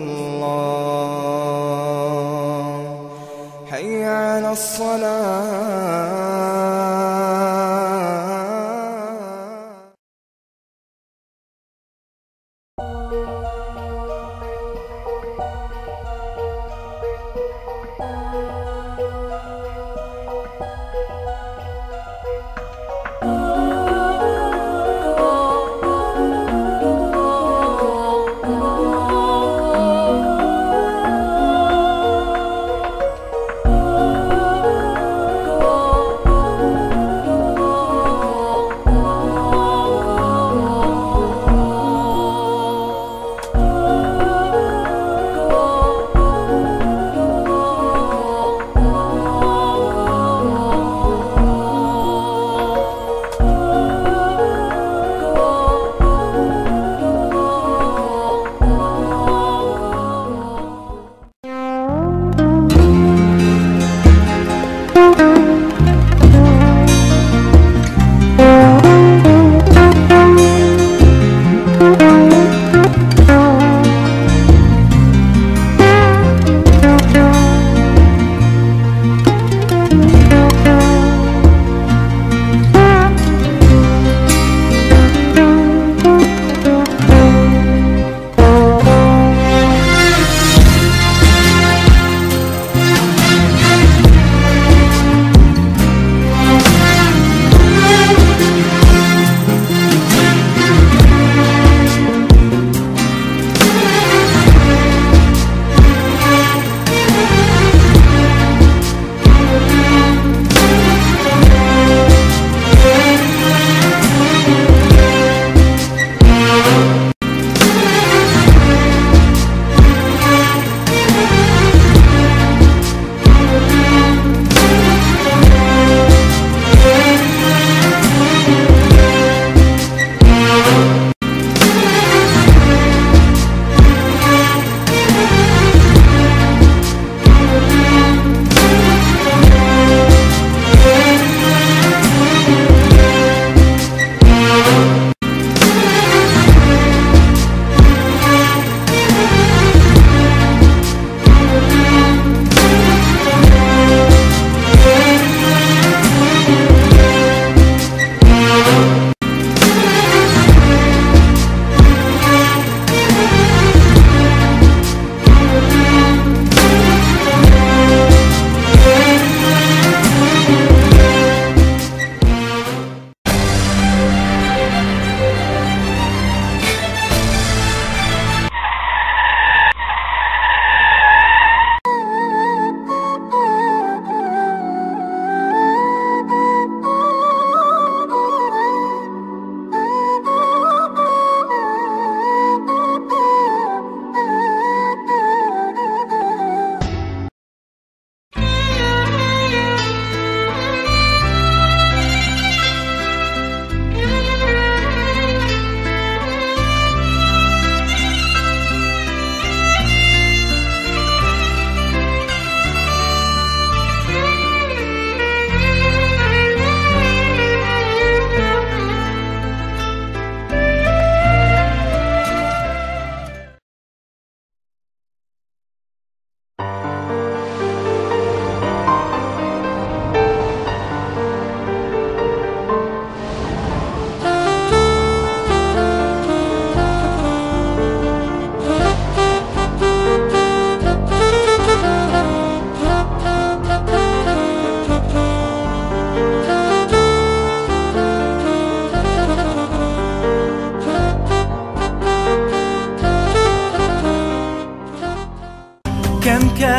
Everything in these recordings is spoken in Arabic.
الله حي على الصلاة.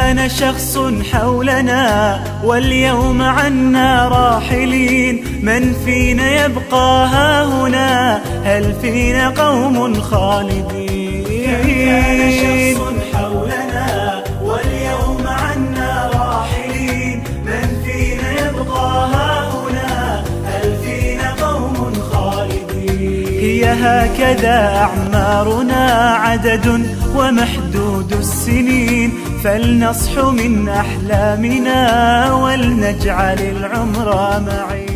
كان شخص حولنا واليوم عنا راحلين، من فينا يبقى هاهنا؟ هل فينا قوم خالدين؟ كان شخص حولنا واليوم عنا راحلين، من فينا يبقى هاهنا؟ هل فينا قوم خالدين؟ هي هكذا أعمارنا عدد ومحدود السنين، فلنصح من أحلامنا ولنجعل العمر معين.